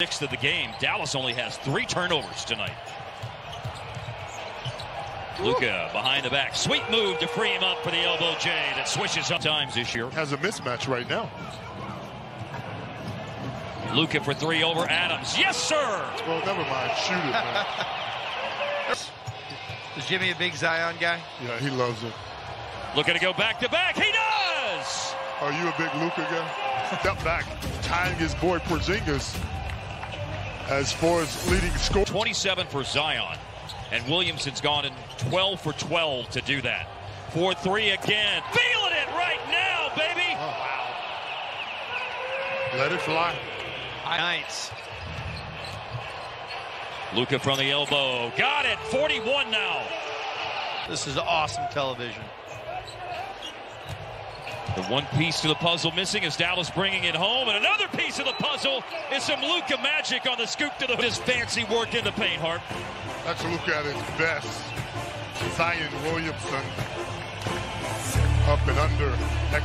Sixth of the game. Dallas only has 3 turnovers tonight. Luka behind the back. Sweet move to free him up for the elbow J that swishes up times this year. Has a mismatch right now. Luka for 3 over Adams. Yes, sir! Well, never mind. Shoot it, man. Is Jimmy a big Zion guy? Yeah, he loves it. Looking to go back to back. He does! Are you a big Luka guy? Step back. Tying his boy Porzingis as far as leading score. 27 for Zion. And Williamson's gone in 12 for 12 to do that. 4-3 again. Feeling it right now, baby! Oh, wow. Let it fly. Nice. Luka from the elbow. Got it. 41 now. This is awesome television. The one piece to the puzzle missing is Dallas bringing it home, and another piece of the puzzle is some Luka magic on the scoop to the his fancy work in the paint, Hart. That's Luka at his best. Zion Williamson up and under.